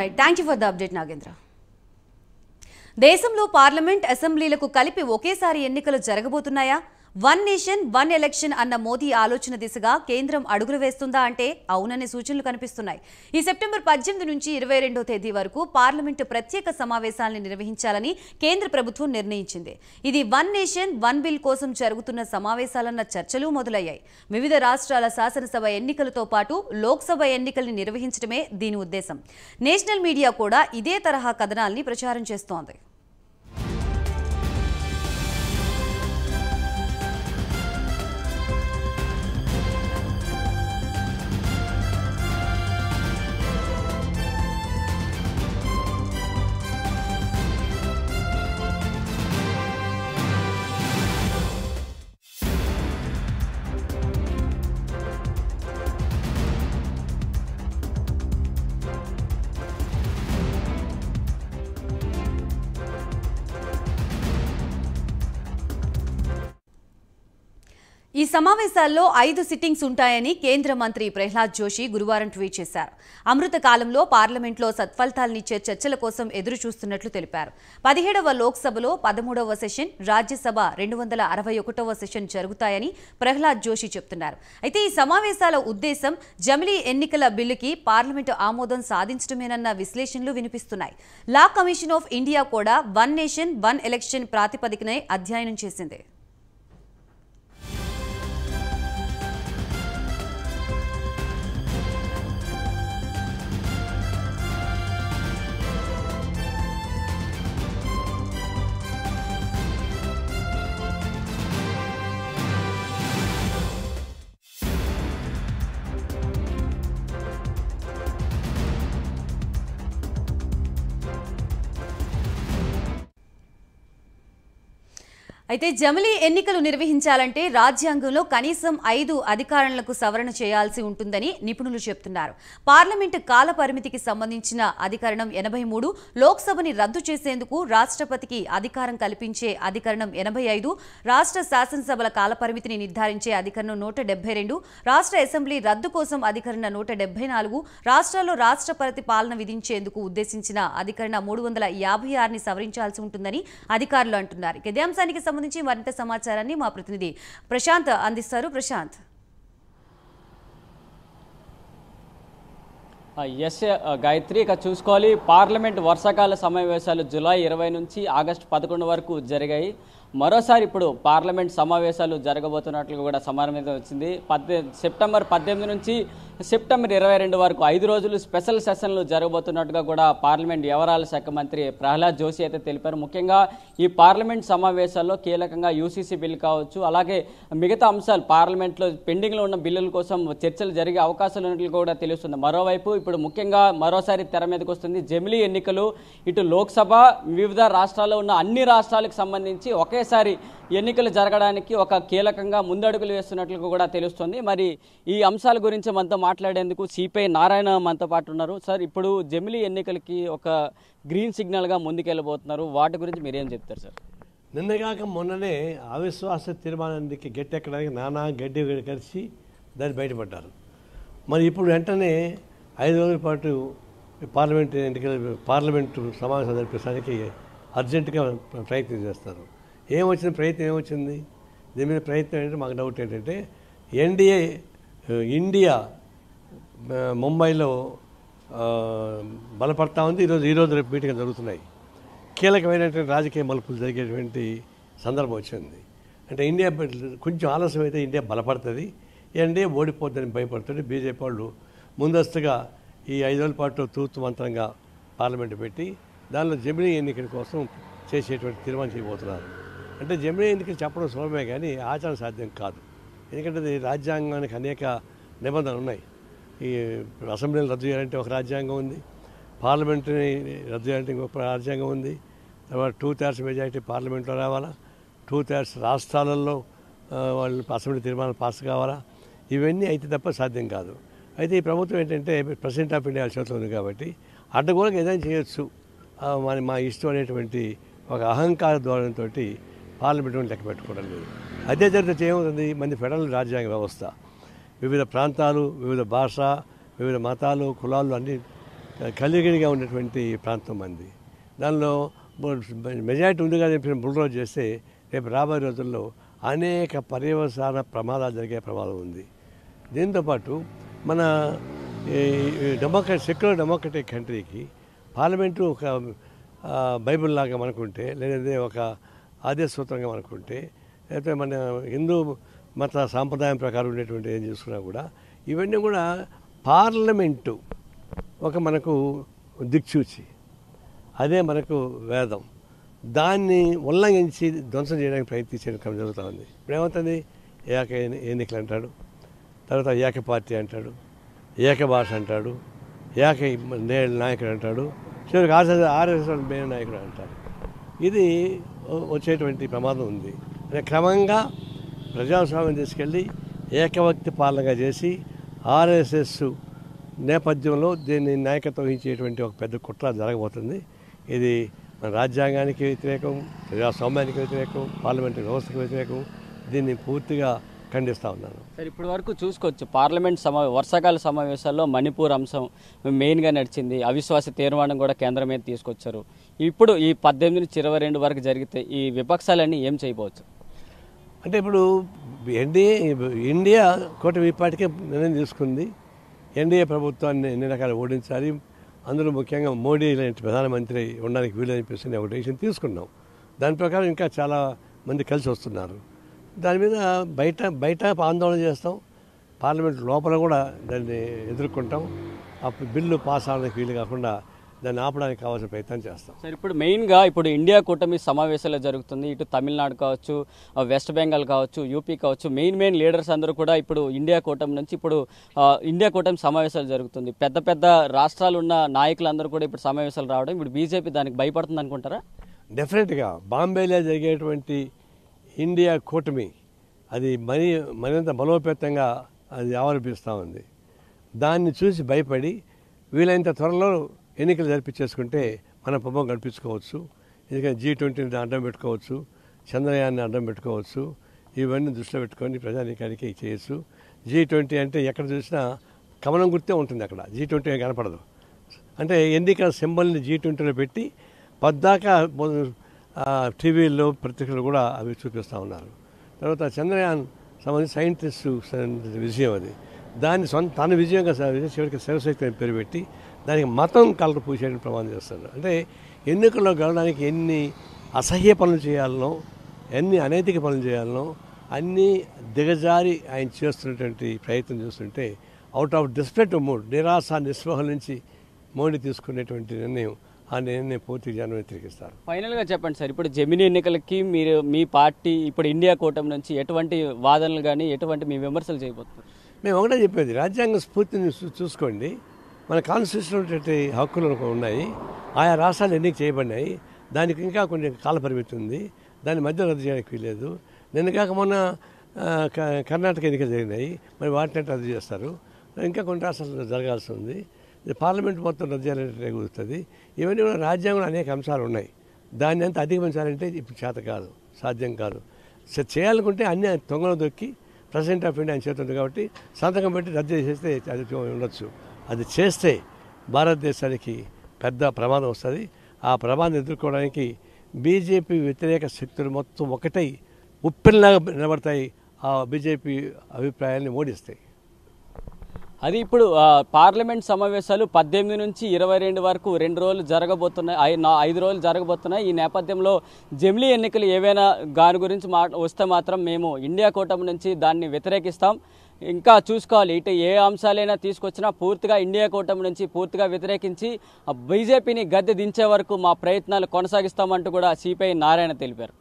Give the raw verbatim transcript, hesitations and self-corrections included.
Thank you for the update, Nagendra. దేశంలో parliament అసెంబ్లీలకు కలిపి ఒకేసారి ఎన్నికలు జరగబోతున్నాయా? వన్ నేషన్ వన్ ఎలక్షన్ అన్న మోదీ ఆలోచన దిశగా కేంద్రం అడుగులు వేస్తుందా అంటే అవుననే సూచనలు కనిపిస్తున్నాయి. ఈ సెప్టెంబర్ పద్దెనిమిది నుంచి ఇరవై రెండవ తేదీ వరకు పార్లమెంట్ ప్రత్యేక సమావేశాలను నిర్వహించాలని కేంద్ర ప్రభుత్వం నిర్ణయించింది. ఇది వన్ నేషన్ వన్ బిల్ కోసం జరుగుతున్న సమావేశాలన్న చర్చలు మొదలయ్యాయి. వివిధ రాష్ట్రాల శాసనసభ ఎన్నికలతో పాటు లోక్సభ ఎన్నికల్ని నిర్వహించడమే దీని ఉద్దేశం. నేషనల్ మీడియా కూడా ఇదే తరహా కథనాల్ని ప్రచారం చేస్తోంది. ఈ సమావేశాల్లో ఐదు సిట్టింగ్స్ ఉంటాయని కేంద్ర మంత్రి ప్రహ్లాద్ జోషి గురువారం ట్వీట్ చేశారు. అమృత కాలంలో పార్లమెంట్లో సత్ఫలితాలను ఇచ్చే చర్చల కోసం ఎదురు చూస్తున్నట్లు తెలిపారు. పదిహేడవ లోక్సభలో పదమూడవ సెషన్, రాజ్యసభ రెండు వందల అరవై ఒకటవ సెషన్ జరుగుతాయని ప్రహ్లాద్ జోషి చెప్తున్నారు. అయితే ఈ సమావేశాల ఉద్దేశం జమిలీ ఎన్నికల బిల్లుకి పార్లమెంటు ఆమోదం సాధించడమేనన్న విశ్లేషణలు వినిపిస్తున్నాయి. లా కమిషన్ ఆఫ్ ఇండియా కూడా వన్ నేషన్ వన్ ఎలక్షన్ ప్రాతిపదికనే అధ్యయనం చేసింది. అయితే జమిలీ ఎన్నికలు నిర్వహించాలంటే రాజ్యాంగంలో కనీసం ఐదు అధికారాలకు సవరణ చేయాల్సి ఉంటుందని నిపుణులు చెప్తున్నారు. పార్లమెంటు కాల పరిమితికి సంబంధించిన అధికరణం ఎనభై మూడు, లోక్సభని రద్దు చేసేందుకు రాష్ట్రపతికి అధికారం కల్పించే అధికరణం ఎనభై ఐదు, రాష్ట్ర శాసనసభల కాల పరిమితిని నిర్ధారించే అధికరణం నూట డెబ్బై రెండు, రాష్ట్ర అసెంబ్లీ రద్దు కోసం అధికరణ నూట డెబ్బై నాలుగు, రాష్ట్రాల్లో రాష్ట్రపతి పాలన విధించేందుకు ఉద్దేశించిన అధికరణ మూడు వందల యాభై ఆరుని సవరించాల్సి ఉంటుందని అధికారులు అంటున్నారు. గద్యాంశానికి సంబంధించి మరింత సమాచారాన్ని మా ప్రతినిధి ప్రశాంత్ అందిస్తారు. ప్రశాంత్. ఎస్ గాయత్రి, ఇక చూసుకోవాలి పార్లమెంట్ వర్షాకాల సమావేశాలు జూలై ఇరవై నుంచి ఆగస్టు పదకొండు వరకు జరిగాయి. మరోసారి ఇప్పుడు పార్లమెంట్ సమావేశాలు జరగబోతున్నట్లు కూడా సమాచారం వచ్చింది. పద్దె సెప్టెంబర్ పద్దెనిమిది నుంచి సెప్టెంబర్ ఇరవై రెండు వరకు ఐదు రోజులు స్పెషల్ సెషన్లు జరగబోతున్నట్టుగా కూడా పార్లమెంట్ వ్యవహారాల శాఖ మంత్రి ప్రహ్లాద్ జోషి అయితే తెలిపారు. ముఖ్యంగా ఈ పార్లమెంట్ సమావేశాల్లో కీలకంగా యూసీసీ బిల్ కావచ్చు, అలాగే మిగతా అంశాలు పార్లమెంట్లో పెండింగ్లో ఉన్న బిల్లుల కోసం చర్చలు జరిగే అవకాశాలు ఉన్నట్లు కూడా తెలుస్తుంది. మరోవైపు ఇప్పుడు ముఖ్యంగా మరోసారి తెర మీదకు వస్తుంది జమిలీ ఎన్నికలు. ఇటు లోక్సభ, వివిధ రాష్ట్రాల్లో ఉన్న అన్ని రాష్ట్రాలకు సంబంధించి ఒకే సారి ఎన్నికలు జరగడానికి ఒక కీలకంగా ముందడుగులు వేస్తున్నట్లు కూడా తెలుస్తుంది. మరి ఈ అంశాల గురించి మనతో మాట్లాడేందుకు సిపిఐ నారాయణ మనతో పాటు ఉన్నారు. సార్, ఇప్పుడు జమిలీ ఎన్నికలకి ఒక గ్రీన్ సిగ్నల్గా ముందుకెళ్ళబోతున్నారు, వాటి గురించి మీరేం చెప్తారు సార్? నిన్నగాక మొన్ననే అవిశ్వాస తీర్మానానికి గట్టెక్కడానికి నానా గడ్డి కలిసి దాన్ని బయటపడ్డారు. మరి ఇప్పుడు వెంటనే ఐదు రోజుల పాటు పార్లమెంటు ఎన్నికలు పార్లమెంటు సమావేశాలు జరిపించడానికి అర్జెంటుగా ప్రయత్నం చేస్తారు. ఏమొచ్చింది ప్రయత్నం ఏమొచ్చింది దీని మీద ప్రయత్నం ఏంటంటే మాకు డౌట్ ఏంటంటే ఎన్డీఏ ఇండియా ముంబైలో బలపడతా ఉంది. ఈరోజు ఈరోజు రేపు మీటింగ్ జరుగుతున్నాయి. కీలకమైనటువంటి రాజకీయ మలుపులు జరిగేటువంటి సందర్భం వచ్చింది. అంటే ఇండియా కొంచెం ఆలస్యం అయితే ఇండియా బలపడుతుంది, ఎన్డీఏ ఓడిపోతుందని భయపడుతుంది. బీజేపీ వాళ్ళు ముందస్తుగా ఈ ఐదు రోజుల పాటు తూర్తు మంత్రంగా పార్లమెంటు పెట్టి దానిలో జమిలీ ఎన్నికల కోసం చేసేటువంటి తీర్మానం చేయబోతున్నారు. అంటే జమిలీ ఎన్నికలు చెప్పడం సులభమే కానీ ఆచరణ సాధ్యం కాదు. ఎందుకంటే అది రాజ్యాంగానికి అనేక నిబంధనలు ఉన్నాయి. ఈ అసెంబ్లీని రద్దు చేయాలంటే ఒక రాజ్యాంగం ఉంది, పార్లమెంటుని రద్దు చేయాలంటే ఇంకొక రాజ్యాంగం ఉంది. తర్వాత టూ థర్డ్స్ మెజారిటీ పార్లమెంట్లో రావాలా, టూ థర్డ్స్ రాష్ట్రాలలో వాళ్ళు అసెంబ్లీ తీర్మానం పాస్ కావాలా, ఇవన్నీ అయితే తప్ప సాధ్యం కాదు. అయితే ఈ ప్రభుత్వం ఏంటంటే ప్రెసిడెంట్ ఆఫ్ ఇండియా చేతిలో ఉంది కాబట్టి అడ్డగోలకు ఏదైనా చేయొచ్చు, మన మా ఇష్టం అనేటువంటి ఒక అహంకార ధోరణితో పార్లమెంట్ లెక్క పెట్టుకోవడం లేదు. అదే జరిగితే ఏమవుతుంది, మన ఫెడరల్ రాజ్యాంగ వ్యవస్థ వివిధ ప్రాంతాలు, వివిధ భాష, వివిధ మతాలు, కులాలు అన్ని కలిగినగా ఉన్నటువంటి ప్రాంతం మంది దానిలో మెజారిటీ ఉంది కానీ ఇప్పుడు బుల్రోజ్ చేస్తే రేపు రాబోయే రోజుల్లో అనేక పర్యవసాన ప్రమాదాలు జరిగే ప్రమాదం ఉంది. దీంతోపాటు మన డెమోక్రటిక్ సెక్యులర్ డెమోక్రటిక్ కంట్రీకి పార్లమెంటు ఒక బైబిల్ లాగా మనకుంటే, లేదంటే ఒక ఆదేశ సూత్రంగా మనకుంటే, లేకపోతే మన హిందూ మత సాంప్రదాయం ప్రకారం ఉండేటువంటి ఏం చూసుకున్నా కూడా ఇవన్నీ కూడా పార్లమెంటు ఒక మనకు దిక్చూచి, అదే మనకు వేదం. దాన్ని ఉల్లంఘించి ధ్వంసం చేయడానికి ప్రయత్నించడం జరుగుతూ ఉంది. ఇప్పుడేమవుతుంది, ఏక ఎన్నికలు అంటాడు, తర్వాత ఏక పార్టీ అంటాడు, ఏక భాష అంటాడు, ఏక నాయకుడు అంటాడు, చివరికి ఆర్ఎస్ఎస్ ఆర్ఎస్ఎస్ మేన నాయకుడు అంటాడు. ఇది వచ్చేటువంటి ప్రమాదం ఉంది. క్రమంగా ప్రజాస్వామ్యం తీసుకెళ్ళి ఏకవ్యక్తి పాలనగా చేసి ఆర్ఎస్ఎస్ నేపథ్యంలో దీన్ని నాయకత్వం వహించేటువంటి ఒక పెద్ద కుట్ర జరగబోతుంది. ఇది మన రాజ్యాంగానికి వ్యతిరేకం, ప్రజాస్వామ్యానికి వ్యతిరేకం, పార్లమెంటరీ వ్యవస్థకు వ్యతిరేకం. దీన్ని పూర్తిగా ఖండిస్తూ ఉన్నాను. సార్, ఇప్పటి వరకు చూసుకోవచ్చు పార్లమెంట్ సమావేశ వర్షాకాల సమావేశాల్లో మణిపూర్ అంశం మెయిన్గా నడిచింది. అవిశ్వాస తీర్మానం కూడా కేంద్రం మీద తీసుకొచ్చారు. ఇప్పుడు ఈ పద్దెనిమిది నుంచి ఇరవై రెండు వరకు జరిగితే ఈ విపక్షాలన్నీ ఏం చేయవచ్చు అంటే, ఇప్పుడు ఎన్డీఏ ఇండియా కూటమి ఇప్పటికే నిర్ణయం తీసుకుంది. ఎన్డీఏ ప్రభుత్వాన్ని ఎన్ని రకాలు ఓడించాలి, అందులో ముఖ్యంగా మోడీ లాంటి ప్రధానమంత్రి ఉండడానికి వీలు అనిపిస్తుంది ఒక డెసిషన్ తీసుకున్నాం. దాని ప్రకారం ఇంకా చాలా మంది కలిసి వస్తున్నారు. దాని మీద బయట బయట ఆందోళన చేస్తాం, పార్లమెంట్ లోపల కూడా దాన్ని ఎదుర్కొంటాం. అప్పుడు బిల్లు పాస్ అవడానికి వీలు కాకుండా దాన్ని ఆపడానికి కావాల్సిన ప్రయత్నం చేస్తాం. సార్, ఇప్పుడు మెయిన్గా ఇప్పుడు ఇండియా కూటమి సమావేశాలు జరుగుతుంది. ఇటు తమిళనాడు కావచ్చు, వెస్ట్ బెంగాల్ కావచ్చు, యూపీ కావచ్చు, మెయిన్ మెయిన్ లీడర్స్ అందరూ కూడా ఇప్పుడు ఇండియా కూటమి నుంచి ఇప్పుడు ఇండియా కూటమి సమావేశాలు జరుగుతుంది. పెద్ద పెద్ద రాష్ట్రాలు ఉన్న నాయకులందరూ కూడా ఇప్పుడు సమావేశాలు రావడం, ఇప్పుడు బీజేపీ దానికి భయపడుతుంది అనుకుంటారా? డెఫినెట్గా బాంబేలో జరిగేటువంటి ఇండియా కూటమి అది మరీ మరింత బలోపేతంగా అది ఆవరిపిస్తూ ఉంది. దాన్ని చూసి భయపడి వీలైనంత త్వరలో ఎన్నికలు జరిపించేసుకుంటే మన ప్రభావం కనిపించుకోవచ్చు. ఎందుకంటే జీ ట్వంటీని అడ్డం పెట్టుకోవచ్చు, చంద్రయాన్ని అడ్డం పెట్టుకోవచ్చు. ఇవన్నీ దృష్టిలో పెట్టుకొని ప్రజానీకానికి చేయొచ్చు. జీ ట్వంటీ అంటే ఎక్కడ చూసినా కమలం గుర్తే ఉంటుంది, అక్కడ జీ ట్వంటీ కనపడదు. అంటే ఎన్నికల సింబల్ని జీ ట్వంటీలో పెట్టి పద్దాకా టీవీల్లో పత్రికలు కూడా అవి చూపిస్తూ ఉన్నారు. తర్వాత చంద్రయాన్ సంబంధించి సైంటిస్టు విజయం, అది దాన్ని సొంత తన విజయంగా చివరికి శివశక్తి పేరు పెట్టి దానికి మతం కలరు పూసేయడం ప్రమాణం చేస్తున్నారు. అంటే ఎన్నికల్లో గెలవడానికి ఎన్ని అసహ్య పనులు చేయాలనో, ఎన్ని అనైతిక పనులు చేయాలనో అన్నీ దిగజారి ఆయన చేస్తున్నటువంటి ప్రయత్నం చూస్తుంటే అవుట్ ఆఫ్ డిస్ప్లేట్ మూడ్, నిరాశ నిస్పృహల నుంచి మోడీ తీసుకునేటువంటి నిర్ణయం ఆ నిర్ణయం పూర్తి జనం తిరిగిస్తారు. ఫైనల్గా చెప్పండి సార్, ఇప్పుడు జమినీ ఎన్నికలకి మీరు మీ పార్టీ ఇప్పుడు ఇండియా కూటమి నుంచి ఎటువంటి వాదనలు కానీ ఎటువంటి మీ విమర్శలు చేయబోతున్నారు? మేము ఒకటే చెప్పేది, రాజ్యాంగ స్ఫూర్తిని చూసుకోండి. మన కాన్స్టిట్యూషన్ ఉన్నటువంటి హక్కులు ఉన్నాయి, ఆయా రాష్ట్రాలు ఎన్నిక చేయబడినాయి. దానికి ఇంకా కొంచెం కాలపరిమితి ఉంది, దాని మధ్య రద్దు చేయడానికి వీలేదు. నిన్న కాక మొన్న కర్ణాటక ఎన్నికలు జరిగినాయి, మరి వాటిని రద్దు చేస్తారు. ఇంకా కొన్ని రాష్ట్రాలు జరగాల్సి ఉంది. పార్లమెంట్ మొత్తం రద్దు చేయాలంటే కుదురుతుంది. ఇవన్నీ కూడా రాజ్యాంగంలో అనేక అంశాలు ఉన్నాయి. దాన్ని అంతా అధిగమించాలంటే ఇప్పుడు చేత కాదు, సాధ్యం కాదు. చేయాలనుకుంటే అన్నీ తొంగలు దొక్కి ప్రెసిడెంట్ ఆఫ్ ఇండియా అని చేతుంది కాబట్టి సంతకం పెట్టి రద్దు చేసేస్తే అది ఉండొచ్చు. అది చేస్తే భారతదేశానికి పెద్ద ప్రమాదం వస్తుంది. ఆ ప్రమాదం ఎదుర్కోవడానికి బీజేపీ వ్యతిరేక శక్తులు మొత్తం ఒకటై ఉప్పెనలాగా నిలబడతాయి, ఆ బీజేపీ అభిప్రాయాన్ని ఓడిస్తాయి. అది ఇప్పుడు పార్లమెంట్ సమావేశాలు పద్దెనిమిది నుంచి ఇరవై రెండు వరకు రెండు రోజులు జరగబోతున్నాయి, ఐదు రోజులు జరగబోతున్నాయి. ఈ నేపథ్యంలో జమిలీ ఎన్నికలు ఏవైనా దాని గురించి మా వస్తే మాత్రం మేము ఇండియా కూటమి నుంచి దాన్ని వ్యతిరేకిస్తాం. ఇంకా చూసుకోవాలి, ఇటు ఏ అంశాలైనా తీసుకొచ్చినా పూర్తిగా ఇండియా కూటమి నుంచి పూర్తిగా వ్యతిరేకించి బీజేపీని గద్దె దించే వరకు మా ప్రయత్నాలు కొనసాగిస్తామంటూ కూడా సిపిఐ నారాయణ తెలిపారు.